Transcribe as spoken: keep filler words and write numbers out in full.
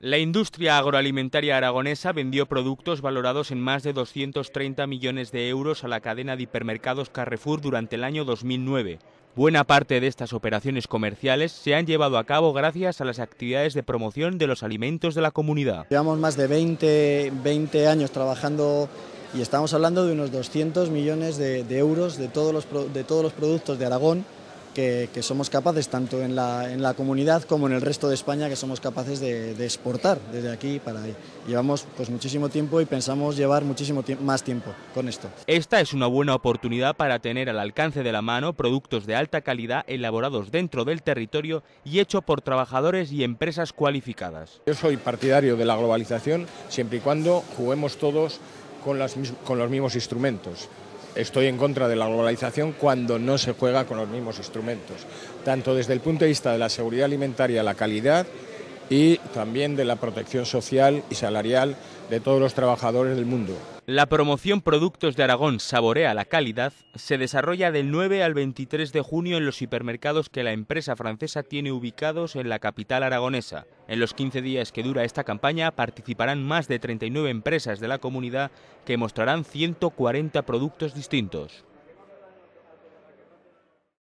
La industria agroalimentaria aragonesa vendió productos valorados en más de doscientos treinta millones de euros a la cadena de hipermercados Carrefour durante el año dos mil nueve. Buena parte de estas operaciones comerciales se han llevado a cabo gracias a las actividades de promoción de los alimentos de la comunidad. Llevamos más de veinte, veinte años trabajando y estamos hablando de unos doscientos millones de, de euros de todos los, de todos los productos de Aragón. Que, que somos capaces, tanto en la, en la comunidad como en el resto de España, que somos capaces de, de exportar desde aquí para ahí. Llevamos pues muchísimo tiempo y pensamos llevar muchísimo tie- más tiempo con esto. Esta es una buena oportunidad para tener al alcance de la mano productos de alta calidad elaborados dentro del territorio y hechos por trabajadores y empresas cualificadas. Yo soy partidario de la globalización siempre y cuando juguemos todos con, las, con los mismos instrumentos. Estoy en contra de la globalización cuando no se juega con los mismos instrumentos, tanto desde el punto de vista de la seguridad alimentaria, la calidad y también de la protección social y salarial de todos los trabajadores del mundo. La promoción Productos de Aragón Saborea la Calidad se desarrolla del nueve al veintitrés de junio en los hipermercados que la empresa francesa tiene ubicados en la capital aragonesa. En los quince días que dura esta campaña participarán más de treinta y nueve empresas de la comunidad que mostrarán ciento cuarenta productos distintos.